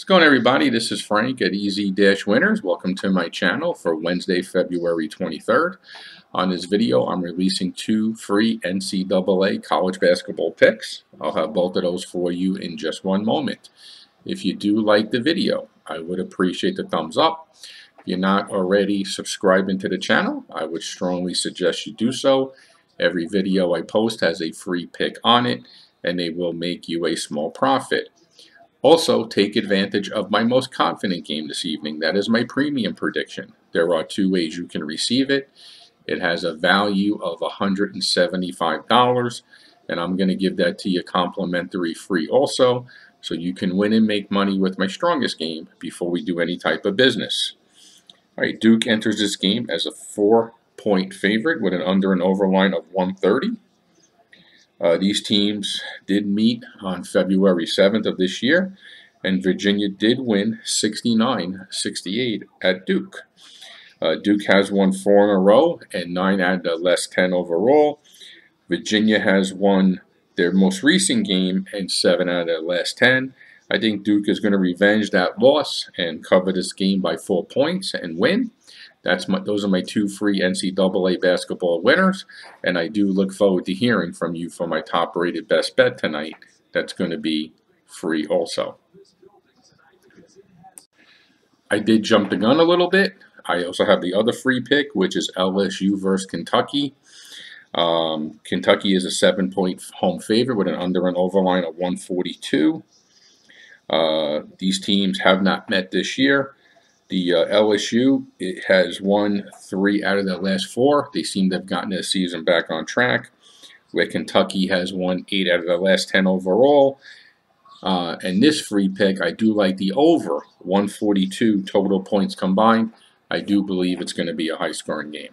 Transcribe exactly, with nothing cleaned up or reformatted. What's going on, everybody? This is Frank at E Z Winners. Welcome to my channel for Wednesday, February twenty-third. On this video, I'm releasing two free N C double A college basketball picks. I'll have both of those for you in just one moment. If you do like the video, I would appreciate the thumbs up. If you're not already subscribing to the channel, I would strongly suggest you do so. Every video I post has a free pick on it, and they will make you a small profit. Also, take advantage of my most confident game this evening. That is my premium prediction. There are two ways you can receive it. It has a value of one hundred seventy-five dollars, and I'm going to give that to you complimentary free also, so you can win and make money with my strongest game before we do any type of business. All right, Duke enters this game as a four-point favorite with an under and over line of one thirty. Uh, these teams did meet on February seventh of this year, and Virginia did win sixty-nine sixty-eight at Duke. Uh, Duke has won four in a row and nine out of the last ten overall. Virginia has won their most recent game and seven out of the last ten. I think Duke is going to revenge that loss and cover this game by four points and win. That's my, those are my two free N C double A basketball winners, and I do look forward to hearing from you for my top-rated best bet tonight. That's going to be free also. I did jump the gun a little bit. I also have the other free pick, which is L S U versus Kentucky. Um, Kentucky is a seven-point home favorite with an under and over line of one forty-two. Uh, these teams have not met this year. The uh, L S U, it has won three out of the last four. They seem to have gotten their season back on track, where Kentucky has won eight out of the last ten overall. Uh, and this free pick, I do like the over, one forty-two total points combined. I do believe it's going to be a high-scoring game.